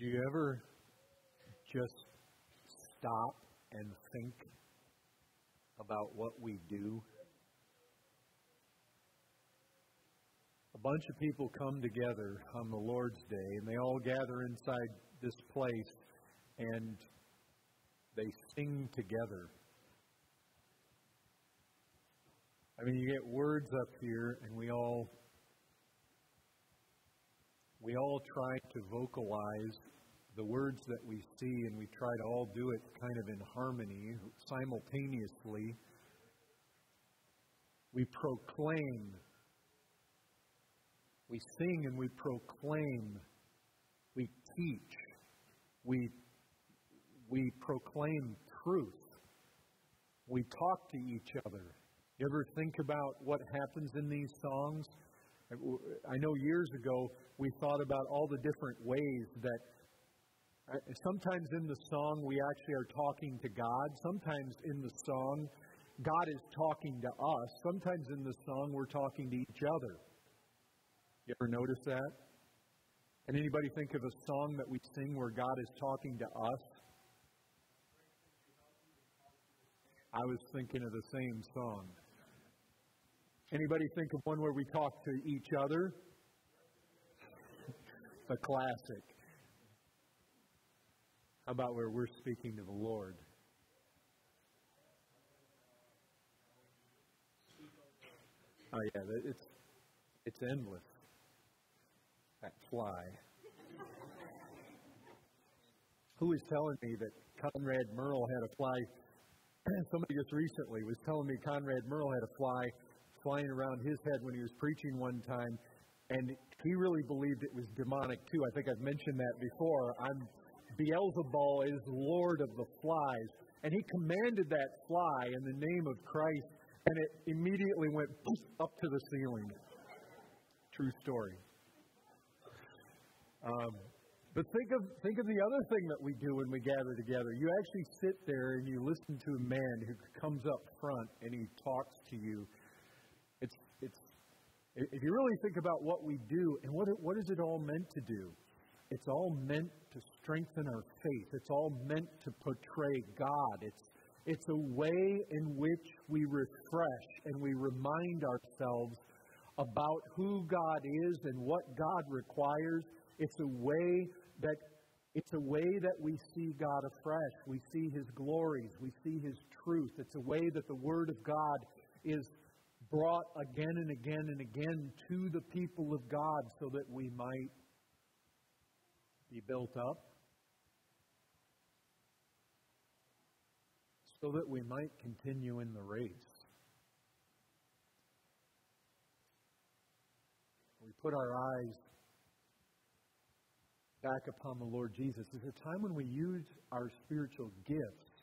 Do you ever just stop and think about what we do? A bunch of people come together on the Lord's Day, and they all gather inside this place, and they sing together. I mean, you get words up here, and we all try to vocalize the words that we see, and we try to all do it kind of in harmony, simultaneously. We proclaim. We sing and we proclaim. We teach. We proclaim truth. We talk to each other. You ever think about what happens in these songs? I know years ago we thought about all the different ways that sometimes in the song we actually are talking to God. Sometimes in the song God is talking to us. Sometimes in the song we're talking to each other. You ever notice that? Can anybody think of a song that we sing where God is talking to us? I was thinking of the same song. Anybody think of one where we talk to each other? The classic. How about where we're speaking to the Lord? Oh yeah, it's endless. That fly. Who is telling me that Conrad Merle had a fly? Somebody just recently was telling me Conrad Merle had a fly flying around his head when he was preaching one time, and he really believed it was demonic too. I think I've mentioned that before. Beelzebul is Lord of the flies, and he commanded that fly in the name of Christ, and it immediately went up to the ceiling. True story. But think of the other thing that we do when we gather together. You actually sit there and you listen to a man who comes up front and he talks to you. If you really think about what we do and what is it all meant to do, it's all meant to strengthen our faith. It's all meant to portray God. It's a way in which we refresh and we remind ourselves about who God is and what God requires. It's a way that we see God afresh. We see His glories. We see His truth. It's a way that the Word of God is brought again and again and again to the people of God so that we might be built up, so that we might continue in the race. We put our eyes back upon the Lord Jesus. It's a time when we use our spiritual gifts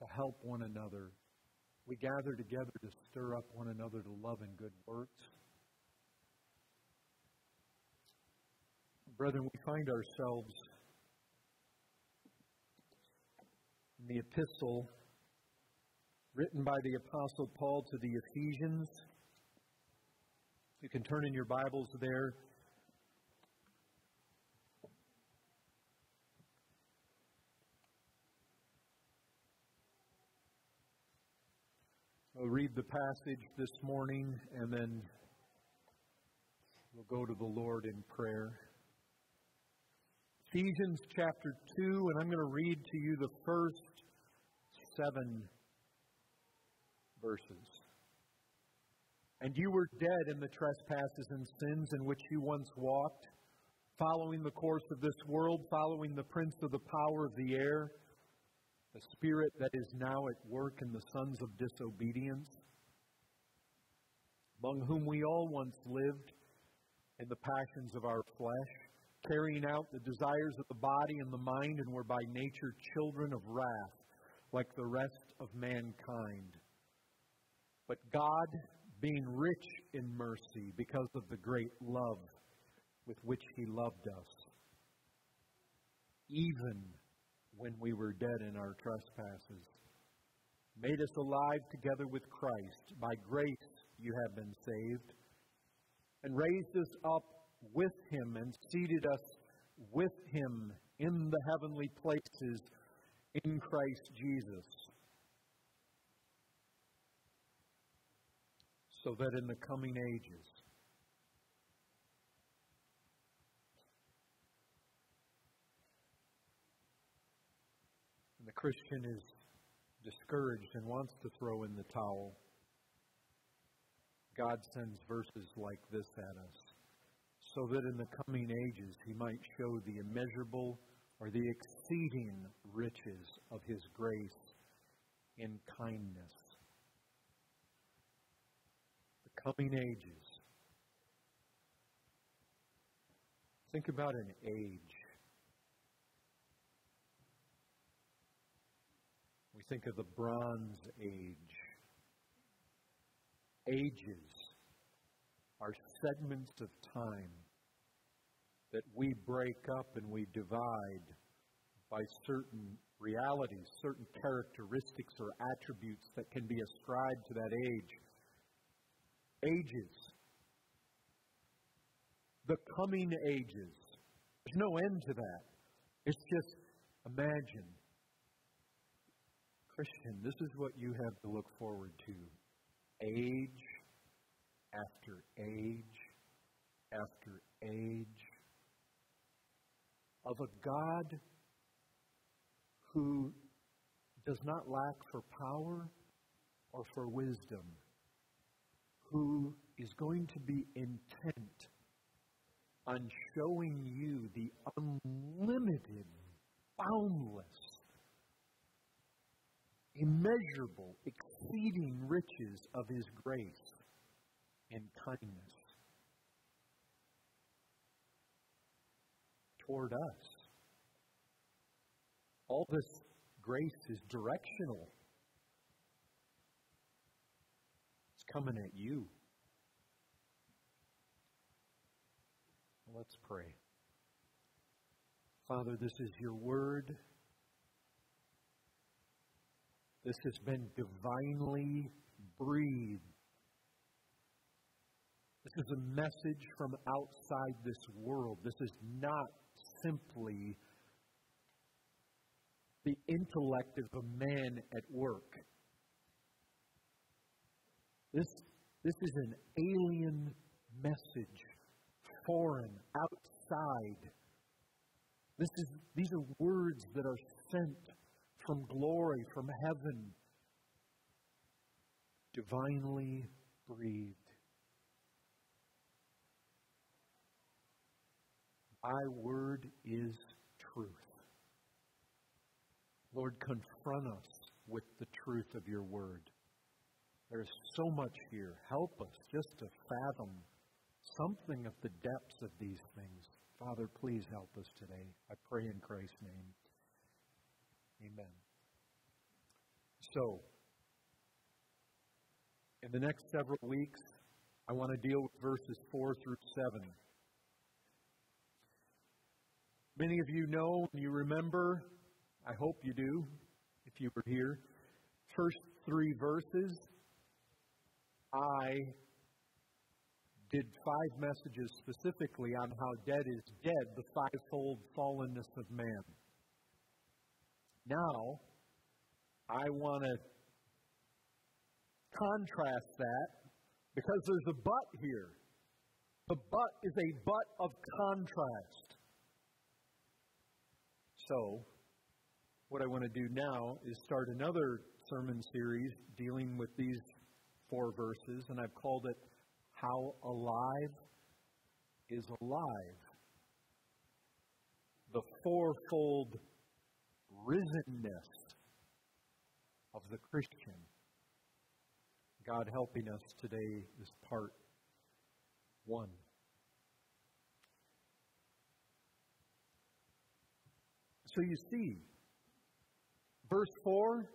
to help one another. We gather together to stir up one another to love and good works. Brethren, we find ourselves in the epistle written by the Apostle Paul to the Ephesians. You can turn in your Bibles there. I'll read the passage this morning, and then we'll go to the Lord in prayer. Ephesians chapter 2, and I'm going to read to you the first 7 verses. And you were dead in the trespasses and sins in which you once walked, following the course of this world, following the prince of the power of the air, the spirit that is now at work in the sons of disobedience, among whom we all once lived in the passions of our flesh, carrying out the desires of the body and the mind, and were by nature children of wrath, like the rest of mankind. But God, being rich in mercy, because of the great love with which He loved us, even when we were dead in our trespasses, made us alive together with Christ. By grace you have been saved, and raised us up with him and seated us with him in the heavenly places in Christ Jesus, so that in the coming ages the Christian is discouraged and wants to throw in the towel, God sends verses like this at us, so that in the coming ages he might show the immeasurable or the exceeding riches of his grace in kindness. The coming ages. Think about an age. We think of the Bronze Age. Ages are segments of time that we break up and we divide by certain realities, certain characteristics or attributes that can be ascribed to that age. Ages. The coming ages. There's no end to that. It's just imagine. Christian, this is what you have to look forward to. Age after age after age of a God who does not lack for power or for wisdom, who is going to be intent on showing you the unlimited, boundless, immeasurable, exceeding riches of his grace and kindness toward us. All this grace is directional. It's coming at you. Let's pray. Father, this is your word. This has been divinely breathed. This is a message from outside this world. This is not simply the intellect of a man at work. This is an alien message, foreign, outside. These are words that are sent from glory, from heaven, divinely breathed. Thy word is truth. Lord, confront us with the truth of your word. There is so much here. Help us just to fathom something of the depths of these things. Father, please help us today. I pray in Christ's name. Amen. So, in the next several weeks, I want to deal with verses 4 through 7. Many of you know, and you remember, I hope you do, if you were here, first three verses. I did five messages specifically on how dead is dead, the fivefold fallenness of man. Now, I want to contrast that because there's a but here. The but is a but of contrast. So, what I want to do now is start another sermon series dealing with these four verses, and I've called it, How Alive is Alive. The fourfold risenness of the Christian. God helping us today is part one. So you see, verse 4,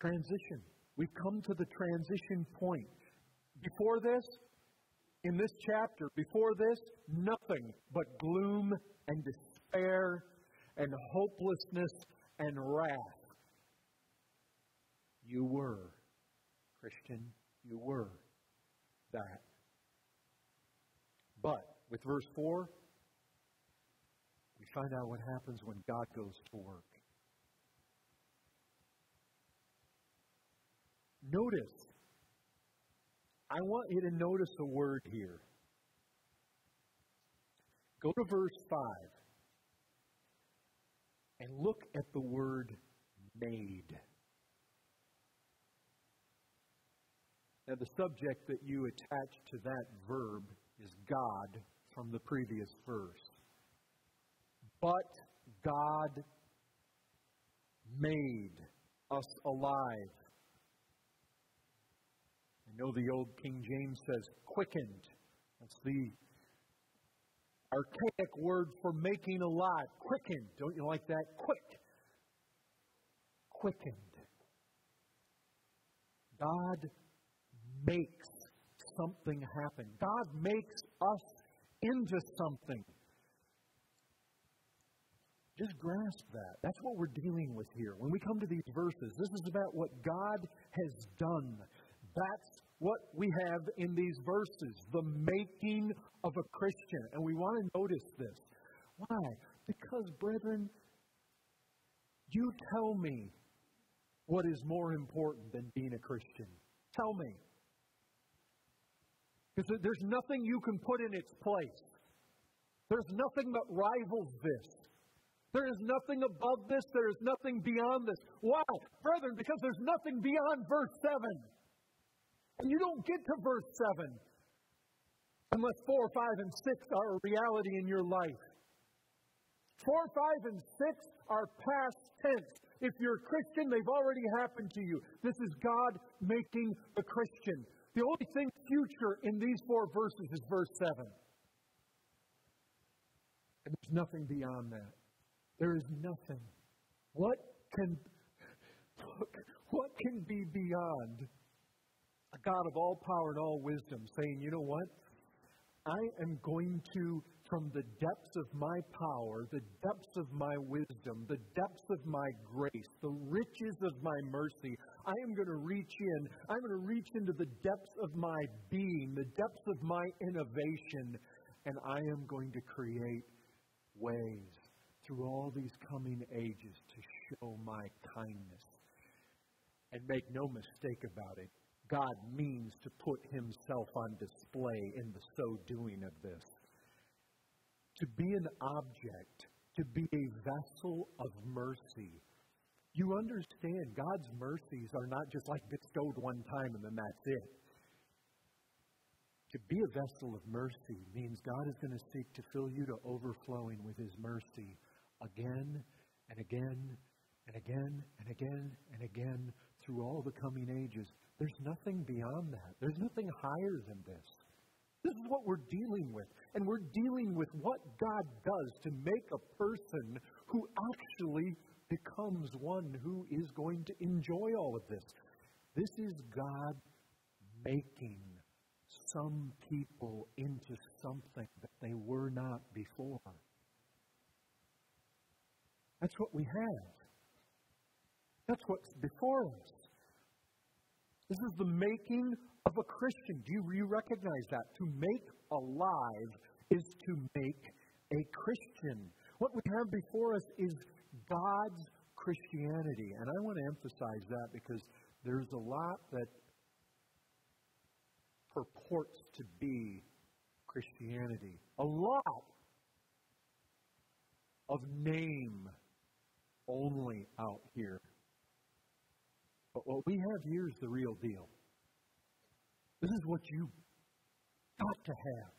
transition. We've come to the transition point. Before this, in this chapter, before this, nothing but gloom and despair and hopelessness and wrath. You were, Christian, you were that. with verse 4, we find out what happens when God goes to work. Notice. I want you to notice a word here. Go to verse 5 and look at the word made. Now, the subject that you attach to that verb is God from the previous verse. But God made us alive. I know the old King James says quickened. That's the archaic word for making alive. Quickened. Don't you like that? Quick. Quickened. God makes something happen. God makes us into something. Just grasp that. That's what we're dealing with here. When we come to these verses, this is about what God has done. That's what we have in these verses, the making of a Christian. And we want to notice this. Why? Because, brethren, you tell me what is more important than being a Christian. Tell me. Because there's nothing you can put in its place. There's nothing that rivals this. There is nothing above this. There is nothing beyond this. Why? Brethren, because there's nothing beyond verse 7. And you don't get to verse 7 unless 4, 5, and 6 are a reality in your life. 4, 5, and 6 are past tense. If you're a Christian, they've already happened to you. This is God making the Christian. The only thing future in these four verses is verse 7. And there's nothing beyond that. There is nothing. What can be beyond a God of all power and all wisdom saying, you know what? I am going to, from the depths of my power, the depths of my wisdom, the depths of my grace, the riches of my mercy, I am going to reach in. I'm going to reach into the depths of my being, the depths of my innovation, and I am going to create ways through all these coming ages to show my kindness. And make no mistake about it, God means to put himself on display in the so doing of this. To be an object, to be a vessel of mercy. You understand God's mercies are not just like bestowed one time and then that's it. To be a vessel of mercy means God is going to seek to fill you to overflowing with his mercy again and again and again and again and again through all the coming ages. There's nothing beyond that. There's nothing higher than this. This is what we're dealing with. And we're dealing with what God does to make a person who actually becomes one who is going to enjoy all of this. This is God making some people into something that they were not before. That's what we have. That's what's before us. This is the making of a Christian. Do you recognize that? To make alive is to make a Christian. What we have before us is God's Christianity. And I want to emphasize that because there's a lot that purports to be Christianity. A lot of name only out here. But what we have here is the real deal. This is what you got to have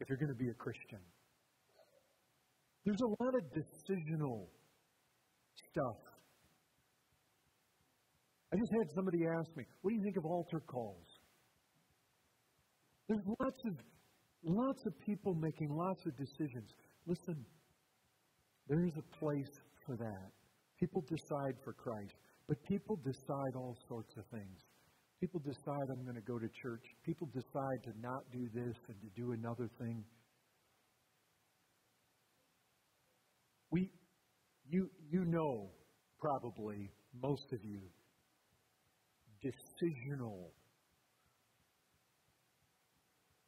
if you're going to be a Christian. There's a lot of decisional stuff. I just had somebody ask me, what do you think of altar calls? There's lots of people making lots of decisions. Listen, there is a place for that. People decide for Christ. But people decide all sorts of things. People decide I'm going to go to church. People decide to not do this and to do another thing. You know, probably, most of you, decisional.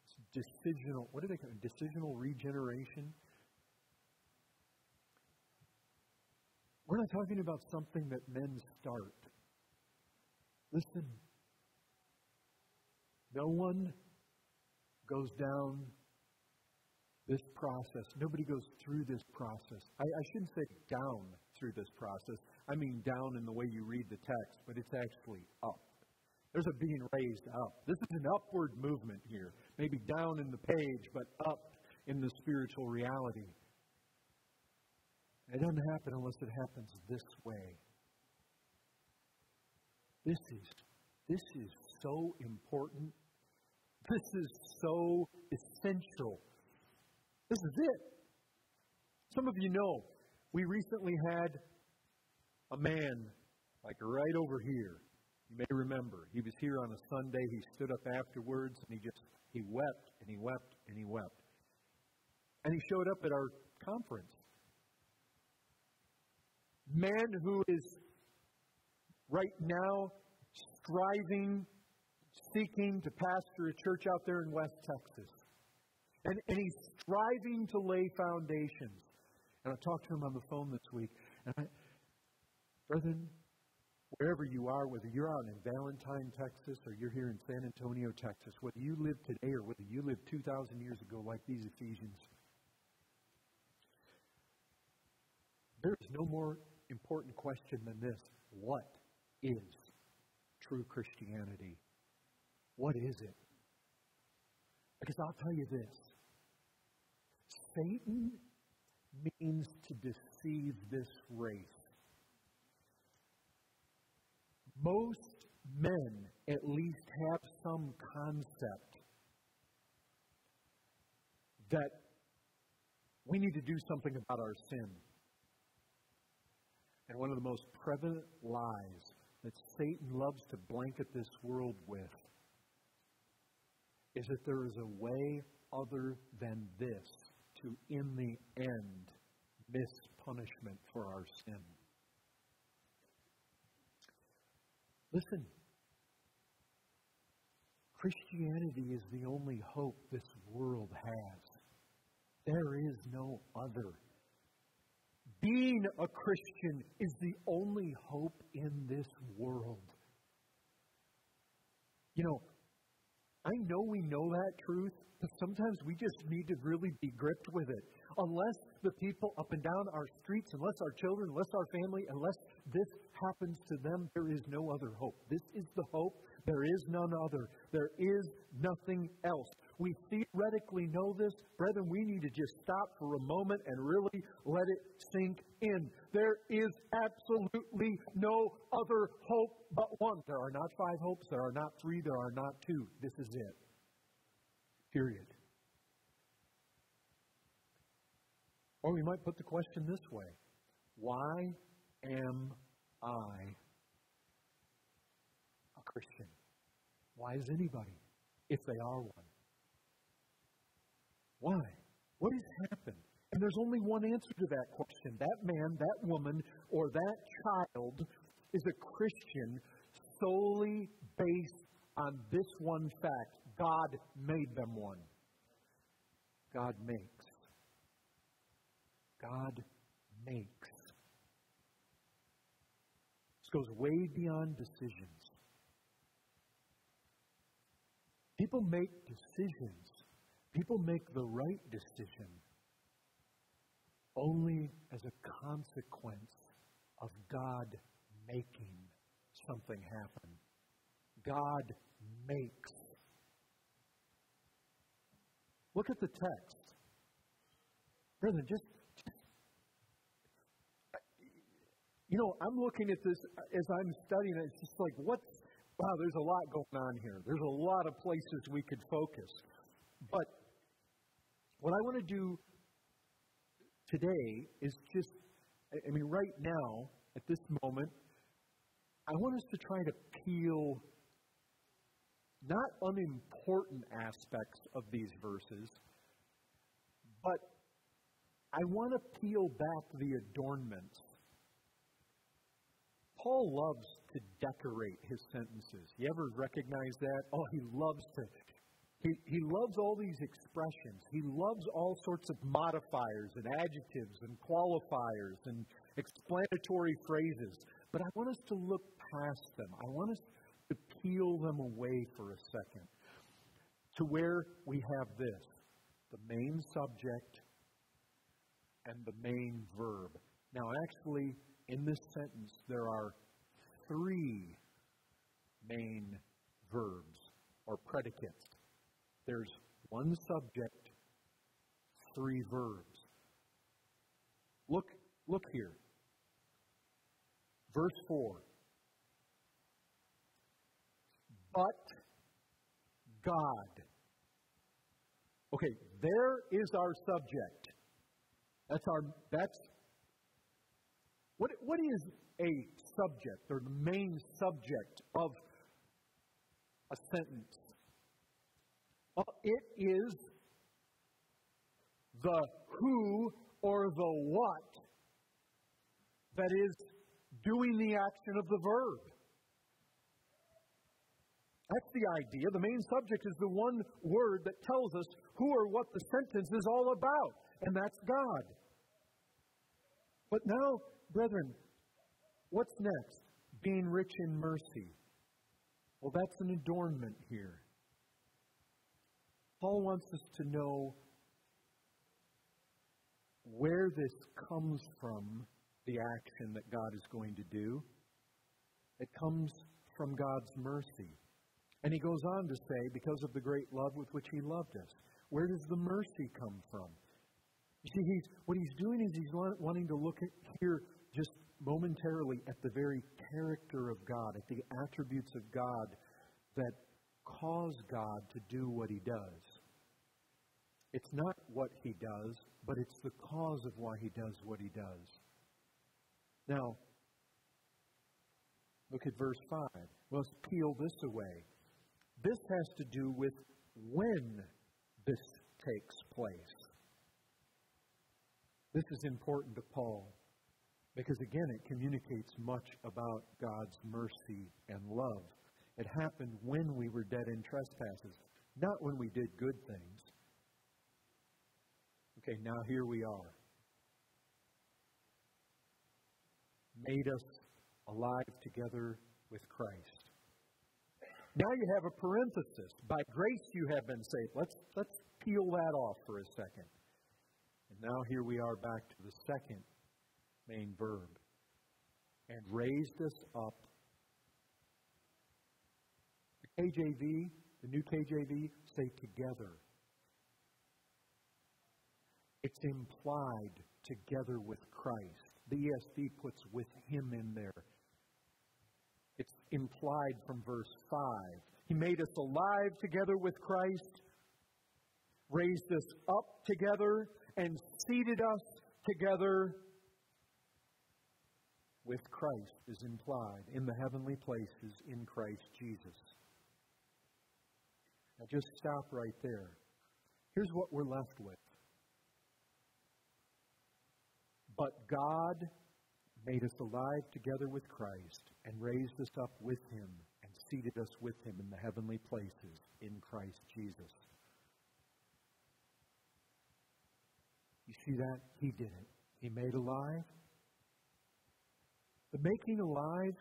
It's decisional, what do they call it? Decisional regeneration. We're not talking about something that men start. Listen, no one goes down this process. Nobody goes through this process. I shouldn't say down through this process. I mean down in the way you read the text, but it's actually up. There's a being raised up. This is an upward movement here. Maybe down in the page, but up in the spiritual reality. It doesn't happen unless it happens this way. This is so important. This is so essential. This is it. Some of you know, we recently had a man, like right over here. You may remember, he was here on a Sunday. He stood up afterwards, and he wept, and he wept, and he wept. And he showed up at our conference. Man who is right now striving, seeking to pastor a church out there in West Texas. And he's striving to lay foundations. And I talked to him on the phone this week. And brethren, wherever you are, whether you're out in Valentine, Texas, or you're here in San Antonio, Texas, whether you live today or whether you lived 2,000 years ago like these Ephesians, there is no more important question than this. What is true Christianity? What is it? Because I'll tell you this. Satan means to deceive this race. Most men at least have some concept that we need to do something about our sin. And one of the most prevalent lies that Satan loves to blanket this world with is that there is a way other than this to, in the end, miss punishment for our sin. Listen, Christianity is the only hope this world has. There is no other. Being a Christian is the only hope in this world. You know, I know we know that truth, but sometimes we just need to really be gripped with it. Unless the people up and down our streets, unless our children, unless our family, unless this happens to them, there is no other hope. This is the hope. There is none other. There is nothing else. We theoretically know this. Brethren, we need to just stop for a moment and really let it sink in. There is absolutely no other hope but one. There are not five hopes. There are not three. There are not two. This is it. Period. Or we might put the question this way. Why am I a Christian? Why is anybody, if they are one? Why? What has happened? And there's only one answer to that question. That man, that woman, or that child is a Christian solely based on this one fact. God made them one. God makes. God makes. This goes way beyond decisions. People make decisions. People make the right decision only as a consequence of God making something happen. God makes. Look at the text. Brethren, you know, I'm looking at this as I'm studying it. It's just like, wow, there's a lot going on here. There's a lot of places we could focus. But what I want to do today is just, right now, at this moment, I want us to try to peel not unimportant aspects of these verses, but I want to peel back the adornments. Paul loves to decorate his sentences. You ever recognize that? Oh, he loves to He loves all these expressions. He loves all sorts of modifiers and adjectives and qualifiers and explanatory phrases. But I want us to look past them. I want us to peel them away for a second to where we have this, the main subject and the main verb. Now, actually, in this sentence, there are three main verbs or predicates. There's one subject, three verbs. Look here. Verse 4. But God. Okay, there is our subject. That's what is a subject or the main subject of a sentence? Well, it is the who or the what that is doing the action of the verb. That's the idea. The main subject is the one word that tells us who or what the sentence is all about, and that's God. But now, brethren, what's next? Being rich in mercy. Well, that's an adornment here. Paul wants us to know where this comes from, the action that God is going to do. It comes from God's mercy. And he goes on to say, because of the great love with which he loved us. Where does the mercy come from? You see, what he's doing is he's wanting to look here just momentarily at the very character of God, at the attributes of God that cause God to do what he does. It's not what he does, but it's the cause of why he does what he does. Now, look at verse 5. Let's peel this away. This has to do with when this takes place. This is important to Paul because, again, it communicates much about God's mercy and love. It happened when we were dead in trespasses, not when we did good things. Okay, now here we are. Made us alive together with Christ. Now you have a parenthesis. By grace you have been saved. Let's peel that off for a second. And now here we are back to the second main verb. And raised us up. KJV, the new KJV, say together. It's implied together with Christ. The ESV puts with him in there. It's implied from verse 5. He made us alive together with Christ, raised us up together, and seated us together with Christ is implied in the heavenly places in Christ Jesus. Now just stop right there. Here's what we're left with. But God made us alive together with Christ and raised us up with him and seated us with him in the heavenly places in Christ Jesus. You see that? He did it. He made alive. The making alive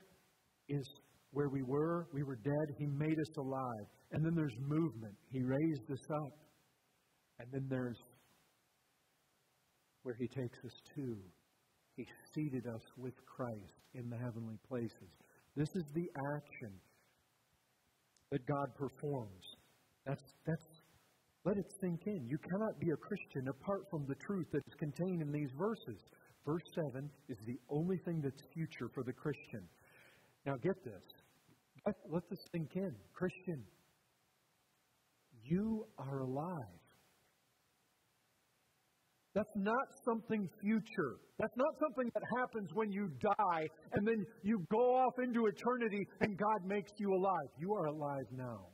is where we were. We were dead. He made us alive. And then there's movement. He raised us up. And then there's where he takes us to. He seated us with Christ in the heavenly places. This is the action that God performs. Let it sink in. You cannot be a Christian apart from the truth that is contained in these verses. Verse 7 is the only thing that's future for the Christian. Now get this. Let this sink in. Christian, you are alive. That's not something future. That's not something that happens when you die and then you go off into eternity and God makes you alive. You are alive now.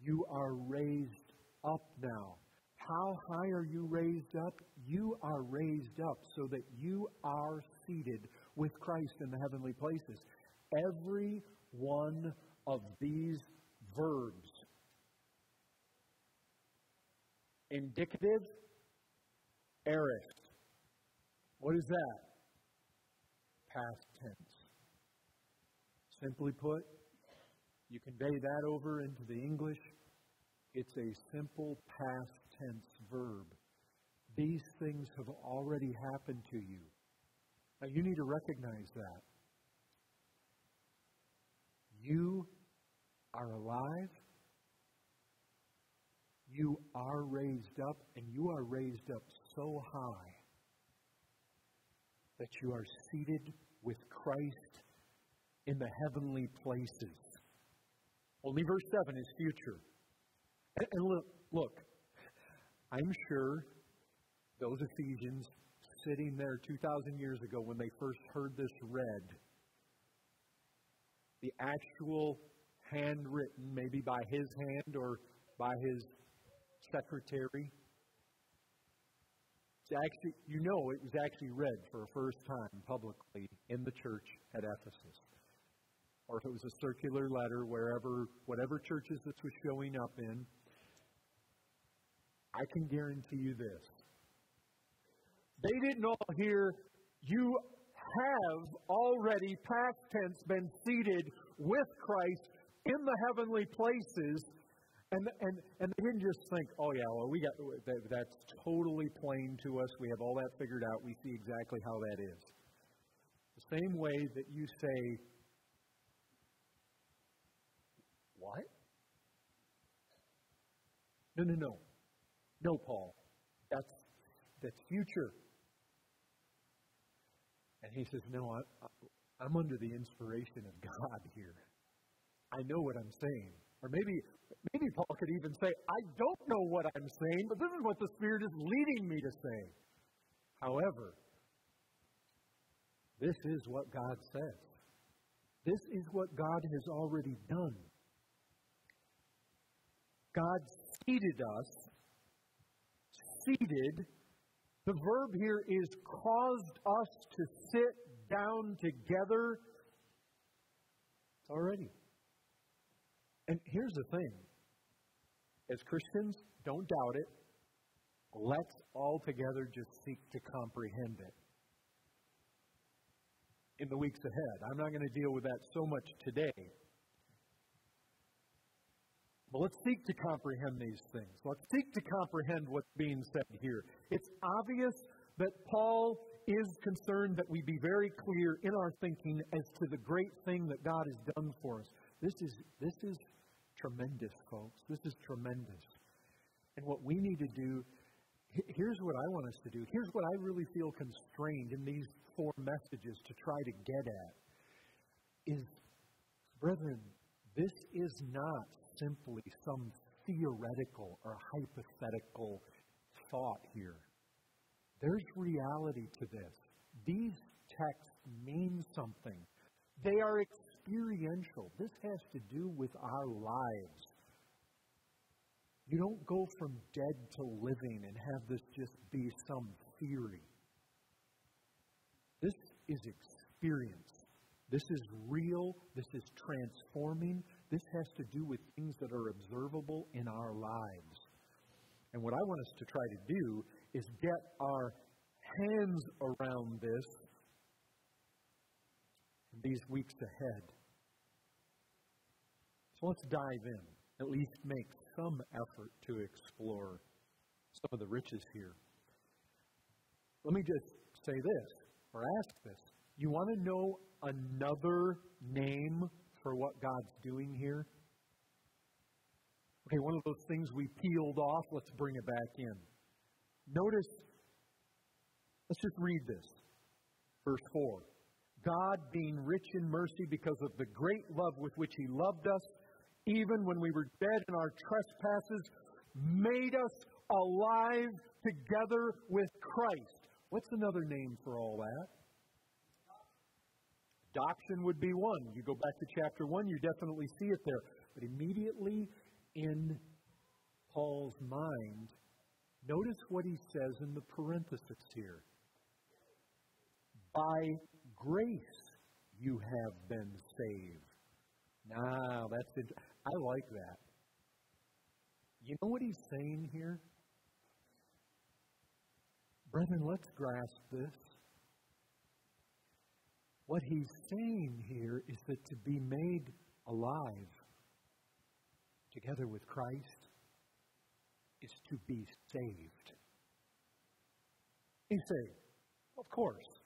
You are raised up now. How high are you raised up? You are raised up so that you are seated with Christ in the heavenly places. Every one of these verbs Indicative aorist. What is that? Past tense. Simply put, you convey that over into the English. It's a simple past tense verb. These things have already happened to you. Now you need to recognize that. You are alive. You are raised up, and you are raised up so high that you are seated with Christ in the heavenly places. Only verse 7 is future. And look, I'm sure those Ephesians sitting there 2,000 years ago when they first heard this read, the actual handwritten, maybe by his hand or by his secretary, actually, you know, it was actually read for a first time publicly in the church at Ephesus. Or if it was a circular letter, wherever, whatever churches this was showing up in, I can guarantee you this. They didn't all hear, you have already, past tense, been seated with Christ in the heavenly places. And they didn't just think, oh yeah, well, we got that, that's totally plain to us. We have all that figured out. We see exactly how that is. The same way that you say, what? No, Paul. That's future. And he says, no, I'm under the inspiration of God here. I know what I'm saying. Or maybe Paul could even say, I don't know what I'm saying, but this is what the Spirit is leading me to say. However, this is what God says. This is what God has already done. God seated us. Seated. The verb here is caused us to sit down together. It's already. And here's the thing. As Christians, don't doubt it. Let's all together just seek to comprehend it. In the weeks ahead. I'm not going to deal with that so much today. But let's seek to comprehend these things. Let's seek to comprehend what's being said here. It's obvious that Paul is concerned that we be very clear in our thinking as to the great thing that God has done for us. This is tremendous, folks. This is tremendous. And what we need to do, here's what I want us to do. Here's what I really feel constrained in these four messages to try to get at is, brethren, this is not simply some theoretical or hypothetical thought here. There's reality to this. These texts mean something. They are experiential. This has to do with our lives. You don't go from dead to living and have this just be some theory. This is experience. This is real. This is transforming. This has to do with things that are observable in our lives. And what I want us to try to do is get our hands around this these weeks ahead. So let's dive in, at least make some effort to explore some of the riches here. Let me just say this, or ask this. You want to know another name for what God's doing here? Okay, one of those things we peeled off, let's bring it back in. Notice, let's just read this. Verse 4. God being rich in mercy because of the great love with which He loved us, even when we were dead in our trespasses, made us alive together with Christ. What's another name for all that? Adoption would be one. You go back to chapter 1, you definitely see it there. But immediately in Paul's mind, notice what he says in the parenthesis here. By grace you have been saved. Now, that's it. I like that. You know what he's saying here? Brethren, let's grasp this. What he's saying here is that to be made alive together with Christ is to be saved. He's saved, of course.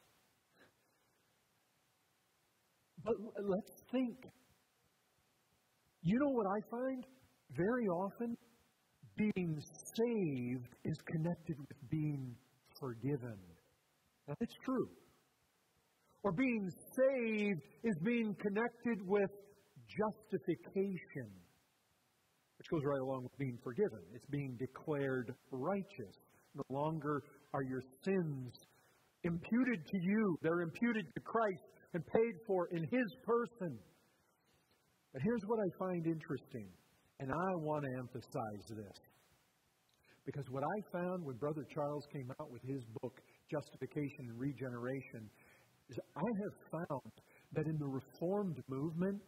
But let's think. You know what I find? Very often, being saved is connected with being forgiven. Now, it's true. Or being saved is being connected with justification, which goes right along with being forgiven. It's being declared righteous. No longer are your sins imputed to you. They're imputed to Christ and paid for in His person. But here's what I find interesting, and I want to emphasize this. Because what I found when Brother Charles came out with his book, Justification and Regeneration, is I have found that in the Reformed movement,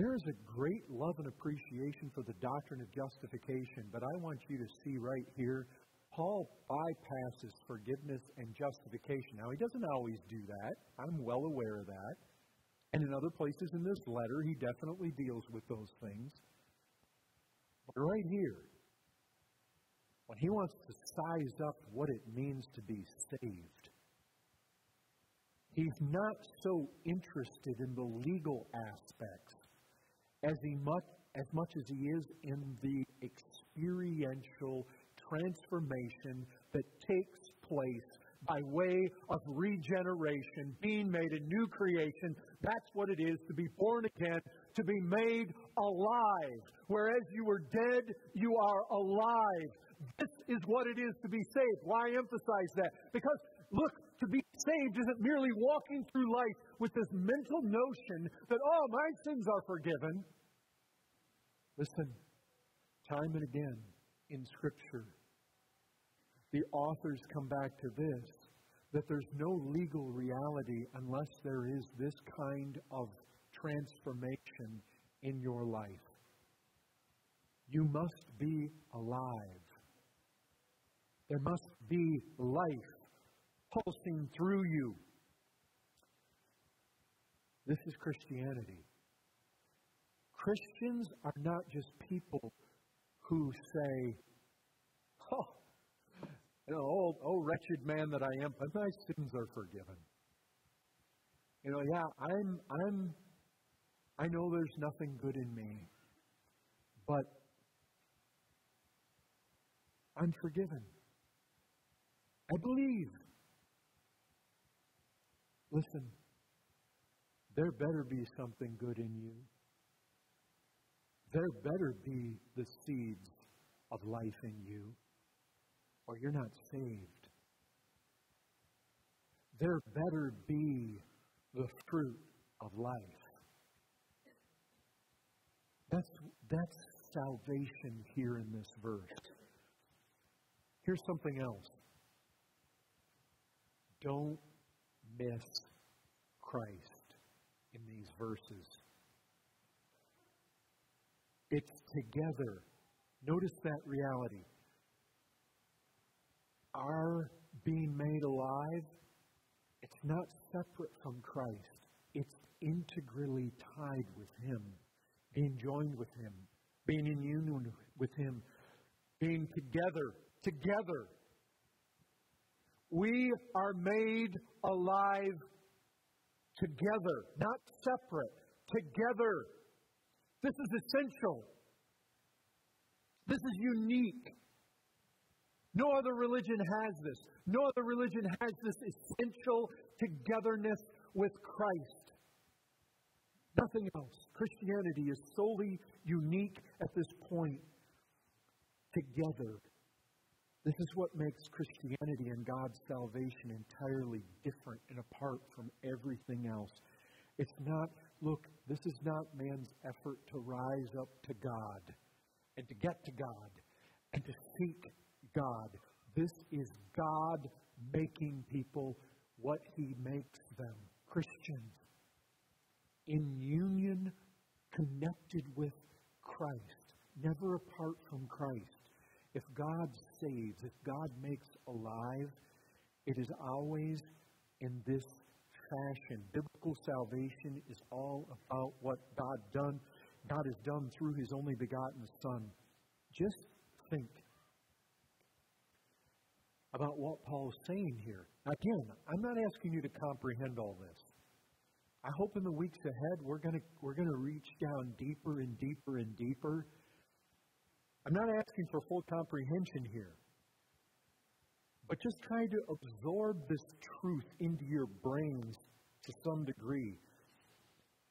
there is a great love and appreciation for the doctrine of justification. But I want you to see right here, Paul bypasses forgiveness and justification. Now, he doesn't always do that. I'm well aware of that. And in other places in this letter, he definitely deals with those things. But right here, when he wants to size up what it means to be saved, he's not so interested in the legal aspects as much as he is in the experiential transformation that takes place by way of regeneration, being made a new creation. That's what it is to be born again, to be made alive. Whereas you were dead, you are alive. This is what it is to be saved. Why emphasize that? Because, look, to be saved isn't merely walking through life with this mental notion that, oh, my sins are forgiven. Listen, time and again in Scripture, the authors come back to this, that there's no legal reality unless there is this kind of transformation in your life. You must be alive. There must be life pulsing through you. This is Christianity. Christians are not just people who say, oh, you know, oh, wretched man that I am, but my sins are forgiven. You know, yeah, I know there's nothing good in me, but I'm forgiven. I believe. Listen, there better be something good in you. There better be the seeds of life in you, or you're not saved. There better be the fruit of life. That's salvation here in this verse. Here's something else. Don't miss Christ in these verses. It's together. Notice that reality. Our being made alive, it's not separate from Christ. It's integrally tied with Him, being joined with Him, being in union with Him, being together. We are made alive together, not separate, together. This is essential. This is unique. No other religion has this. No other religion has this essential togetherness with Christ. Nothing else. Christianity is solely unique at this point. Together. This is what makes Christianity and God's salvation entirely different and apart from everything else. It's not, look, this is not man's effort to rise up to God and to get to God and to seek God. This is God making people what He makes them, Christians, in union, connected with Christ, never apart from Christ. If God saves, if God makes alive, it is always in this fashion. Biblical salvation is all about what God has done through His only begotten Son. Just think about what Paul's saying here. Now again, I'm not asking you to comprehend all this. I hope in the weeks ahead we're going to reach down deeper and deeper and deeper. I'm not asking for full comprehension here, but just try to absorb this truth into your brains to some degree.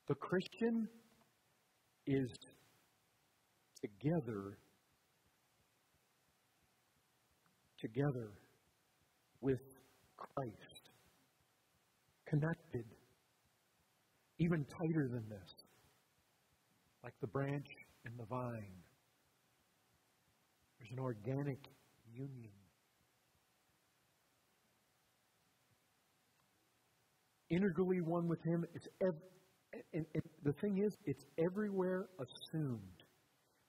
The Christian is together with Christ, connected, even tighter than this, like the branch and the vine. There's an organic union. Integrally one with Him. The thing is, it's everywhere assumed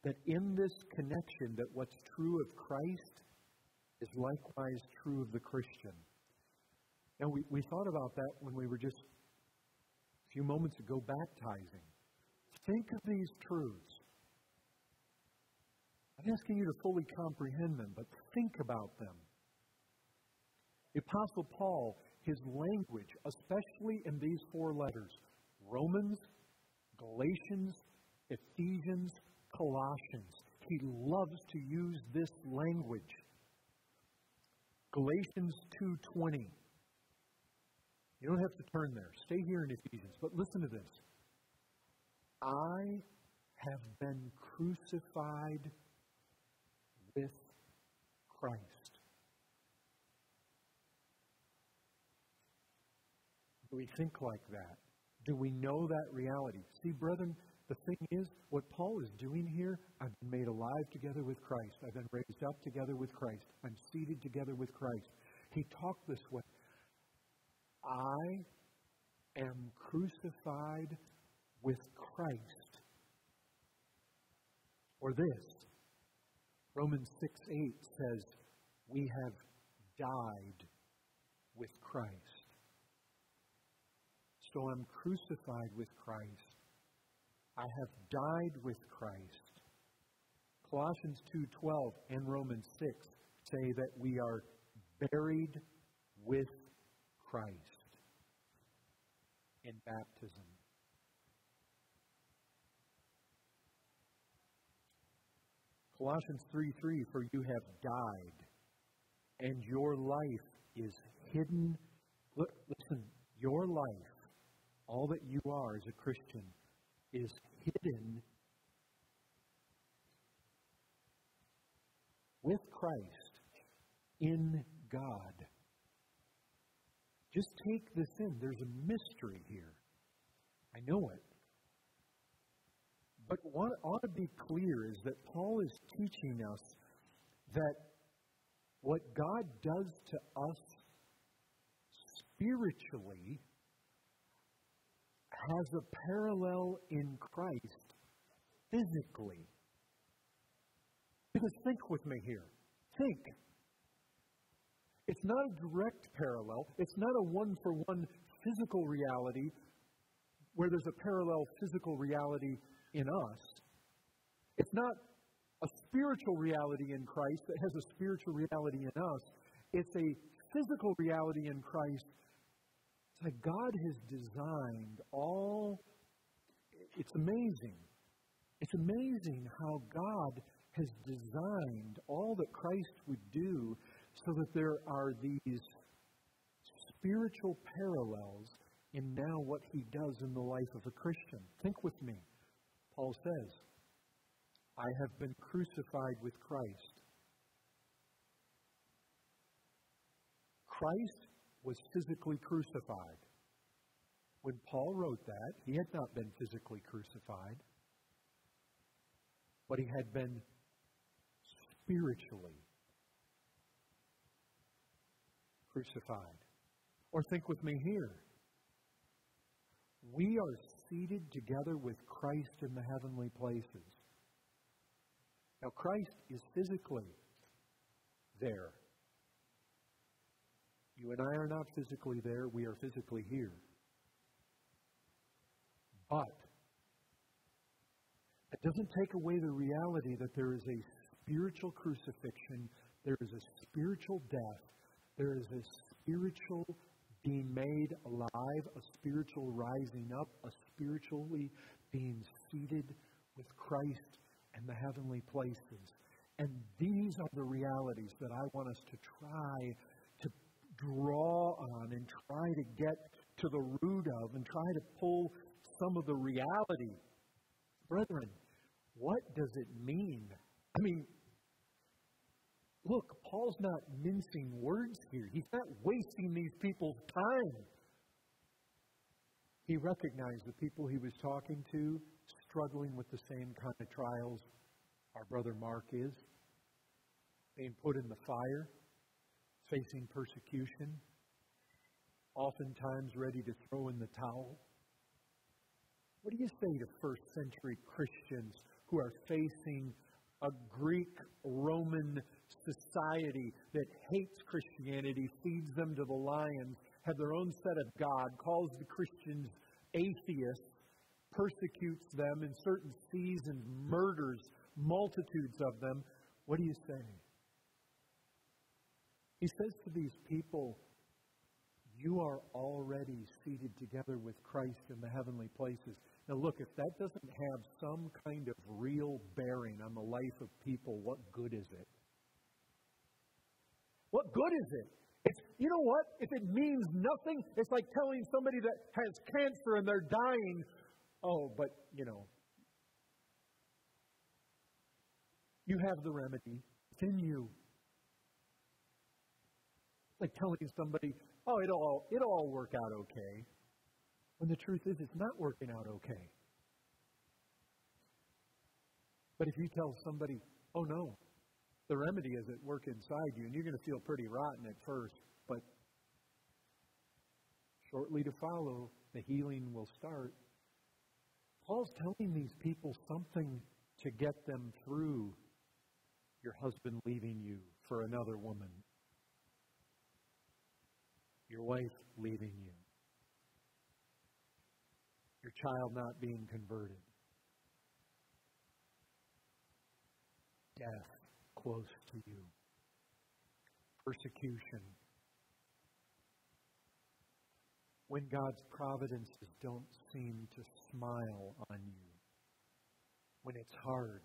that in this connection that what's true of Christ is likewise true of the Christian. Now, we thought about that when we were just a few moments ago baptizing. Think of these truths. I'm asking you to fully comprehend them, but think about them. The Apostle Paul, his language, especially in these four letters, Romans, Galatians, Ephesians, Colossians, he loves to use this language. Galatians 2:20. You don't have to turn there. Stay here in Ephesians, but listen to this. I have been crucified with Christ. Do we think like that? Do we know that reality? See, brethren, the thing is, what Paul is doing here, I've been made alive together with Christ. I've been raised up together with Christ. I'm seated together with Christ. He talked this way. I am crucified with Christ. Or this. Romans 6:8 says, we have died with Christ. So I'm crucified with Christ. I have died with Christ. Colossians 2:12 and Romans 6 say that we are buried with Christ in baptism. Colossians 3:3, for you have died, and your life is hidden. Listen, your life, all that you are as a Christian, is hidden with Christ in God. Just take this in. There's a mystery here. I know it. But what ought to be clear is that Paul is teaching us that what God does to us spiritually has a parallel in Christ physically. Because think with me here. Think. It's not a direct parallel. It's not a one-for-one physical reality where there's a parallel physical reality in us. It's not a spiritual reality in Christ that has a spiritual reality in us. It's a physical reality in Christ. It's like God has designed all. It's amazing. It's amazing how God has designed all that Christ would do so that there are these spiritual parallels in now what He does in the life of a Christian. Think with me. Paul says, I have been crucified with Christ. Christ was physically crucified. When Paul wrote that, he had not been physically crucified, but he had been spiritually crucified. Or think with me here. We are seated together with Christ in the heavenly places. Now, Christ is physically there. You and I are not physically there. We are physically here. But it doesn't take away the reality that there is a spiritual crucifixion. There is a spiritual death. There is a spiritual being made alive, a spiritual rising up, a spiritually being seated with Christ in the heavenly places. And these are the realities that I want us to try to draw on and try to get to the root of and try to pull some of the reality. Brethren, what does it mean? I mean, look, Paul's not mincing words here. He's not wasting these people's time. He recognized the people he was talking to struggling with the same kind of trials our brother Mark is. Being put in the fire, facing persecution, oftentimes ready to throw in the towel. What do you say to first century Christians who are facing a Greek Roman society that hates Christianity, feeds them to the lions, have their own set of God, calls the Christians atheists, persecutes them in certain seasons, murders multitudes of them? What do you say? He says to these people, you are already seated together with Christ in the heavenly places. Now look, if that doesn't have some kind of real bearing on the life of people, what good is it? What good is it? It's, you know what? If it means nothing, it's like telling somebody that has cancer and they're dying, oh, but, you know, you have the remedy. It's in you. It's like telling somebody, oh, it'll all work out okay. When the truth is, it's not working out okay. But if you tell somebody, oh, no, the remedy is at work inside you, and you're going to feel pretty rotten at first, but shortly to follow, the healing will start. Paul's telling these people something to get them through your husband leaving you for another woman, your wife leaving you, your child not being converted, death close to you, persecution. When God's providences don't seem to smile on you, when it's hard.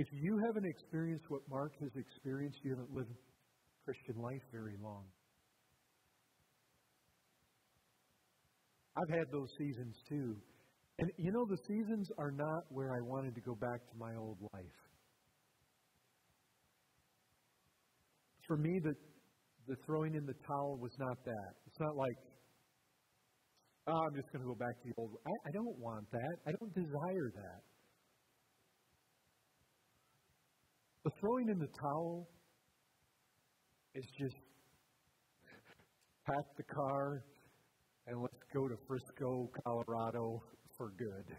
If you haven't experienced what Mark has experienced, you haven't lived Christian life very long. I've had those seasons too. And you know, the seasons are not where I wanted to go back to my old life. For me, the throwing in the towel was not that. It's not like, oh, I'm just going to go back to the old. I don't want that. I don't desire that. The throwing in the towel is just pack the car and let's go to Frisco, Colorado for good.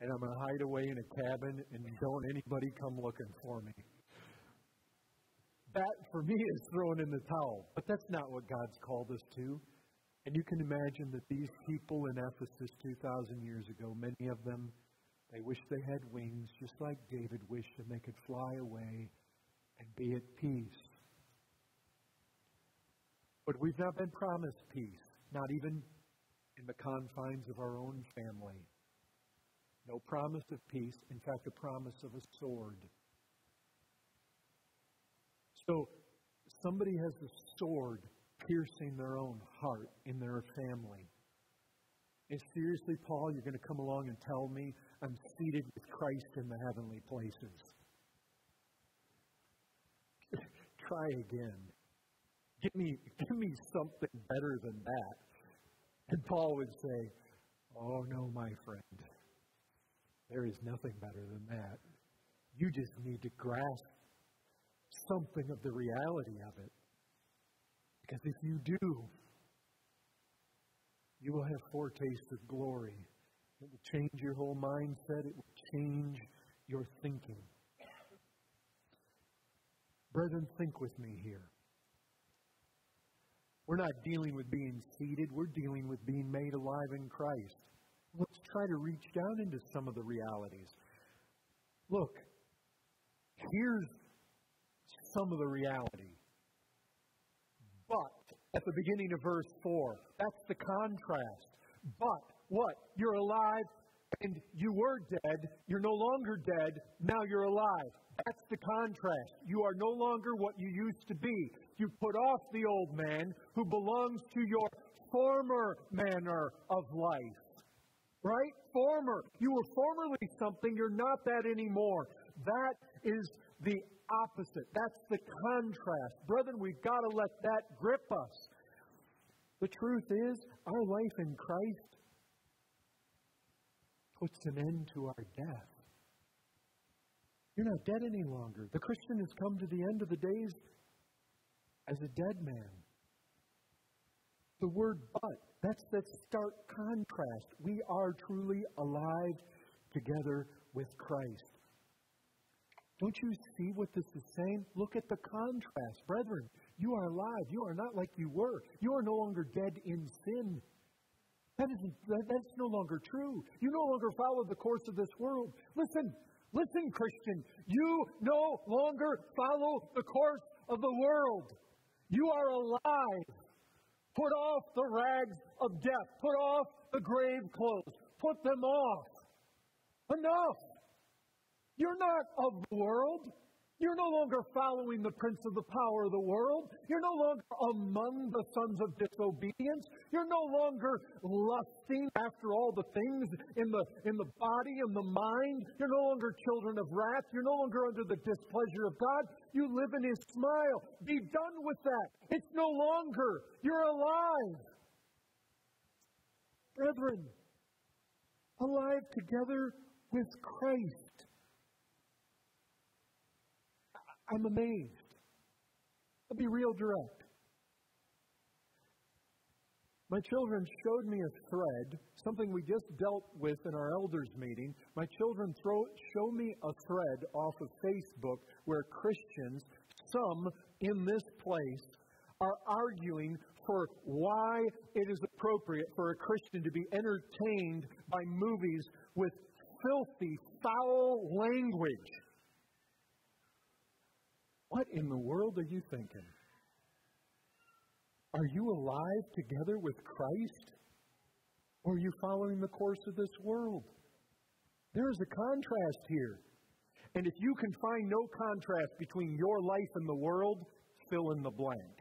And I'm going to hide away in a cabin and don't anybody come looking for me. That, for me, is throwing in the towel. But that's not what God's called us to. And you can imagine that these people in Ephesus 2,000 years ago, many of them, they wished they had wings, just like David wished, and they could fly away and be at peace. But we've not been promised peace, not even in the confines of our own family. No promise of peace, in fact, the promise of a sword. So somebody has a sword piercing their own heart in their family. And seriously, Paul, you're going to come along and tell me I'm seated with Christ in the heavenly places. Try again. Give me something better than that. And Paul would say, oh no, my friend, there is nothing better than that. You just need to grasp something of the reality of it. Because if you do, you will have foretastes of glory. It will change your whole mindset. It will change your thinking. Brethren, think with me here. We're not dealing with being seated. We're dealing with being made alive in Christ. Let's try to reach down into some of the realities. Look, here's some of the reality. But, at the beginning of verse 4, that's the contrast. But, what? You're alive, and you were dead. You're no longer dead. Now you're alive. That's the contrast. You are no longer what you used to be. You put off the old man who belongs to your former manner of life. Right? Former. You were formerly something. You're not that anymore. That is the opposite. That's the contrast. Brethren, we've got to let that grip us. The truth is, our life in Christ puts an end to our death. You're not dead any longer. The Christian has come to the end of the days as a dead man. The word but, that's that stark contrast. We are truly alive together with Christ. Don't you see what this is saying? Look at the contrast. Brethren, you are alive. You are not like you were. You are no longer dead in sin. That's no longer true. You no longer follow the course of this world. Listen, Christian. You no longer follow the course of the world. You are alive. Put off the rags of death. Put off the grave clothes. Put them off. Enough. You're not of the world. You're no longer following the prince of the power of the world. You're no longer among the sons of disobedience. You're no longer lusting after all the things in the body and the mind. You're no longer children of wrath. You're no longer under the displeasure of God. You live in His smile. Be done with that. It's no longer. You're alive. Brethren, alive together with Christ. I'm amazed. I'll be real direct. My children showed me a thread, something we just dealt with in our elders' meeting. My children show me a thread off of Facebook where Christians, some in this place, are arguing for why it is appropriate for a Christian to be entertained by movies with filthy, foul language. What in the world are you thinking? Are you alive together with Christ? Or are you following the course of this world? There is a contrast here. And if you can find no contrast between your life and the world, fill in the blank.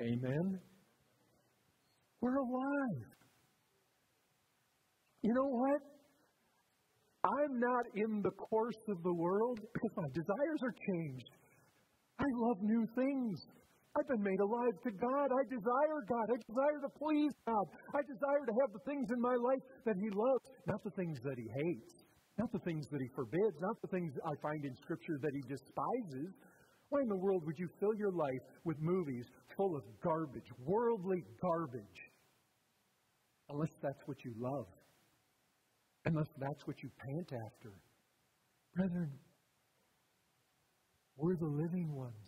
Amen? We're alive. You know what? I'm not in the course of the world because my desires are changed. I love new things. I've been made alive to God. I desire God. I desire to please God. I desire to have the things in my life that He loves, not the things that He hates, not the things that He forbids, not the things I find in Scripture that He despises. Why in the world would you fill your life with movies full of garbage, worldly garbage, unless that's what you love? Unless that's what you pant after. Brethren, we're the living ones.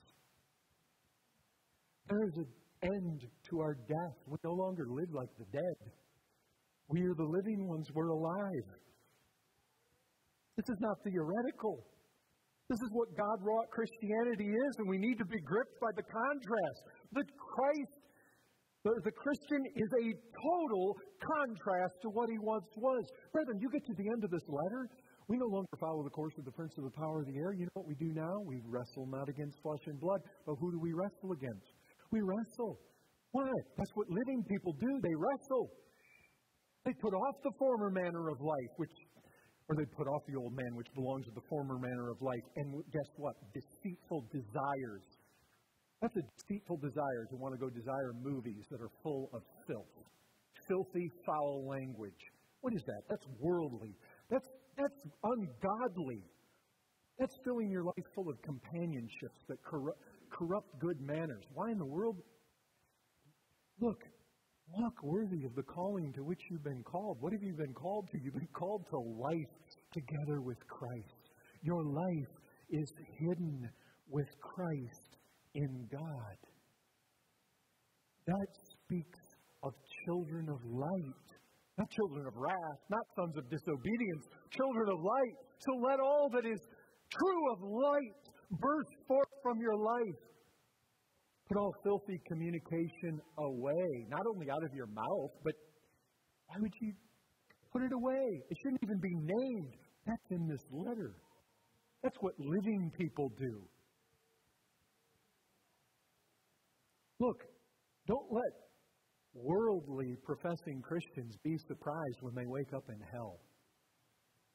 There is an end to our death. We no longer live like the dead. We are the living ones. We're alive. This is not theoretical. This is what God wrought Christianity is, and we need to be gripped by the contrast. The Christian is a total contrast to what he once was. Brethren, you get to the end of this letter. We no longer follow the course of the prince of the power of the air. You know what we do now? We wrestle not against flesh and blood, but who do we wrestle against? We wrestle. Why? That's what living people do. They wrestle. They put off the former manner of life, they put off the old man, which belongs to the former manner of life. And guess what? Deceitful desires. That's a deceitful desire to want to go desire movies that are full of filth. Filthy, foul language. What is that? That's worldly. That's ungodly. That's filling your life full of companionships that corrupt good manners. Why in the world? Look, Walk worthy of the calling to which you've been called. What have you been called to? You've been called to life together with Christ. Your life is hidden with Christ in God. That speaks of children of light, not children of wrath, not sons of disobedience, children of light. So let all that is true of light burst forth from your life. Put all filthy communication away, not only out of your mouth, but why would you put it away? It shouldn't even be named. That's in this letter. That's what living people do. Look, don't let worldly professing Christians be surprised when they wake up in hell.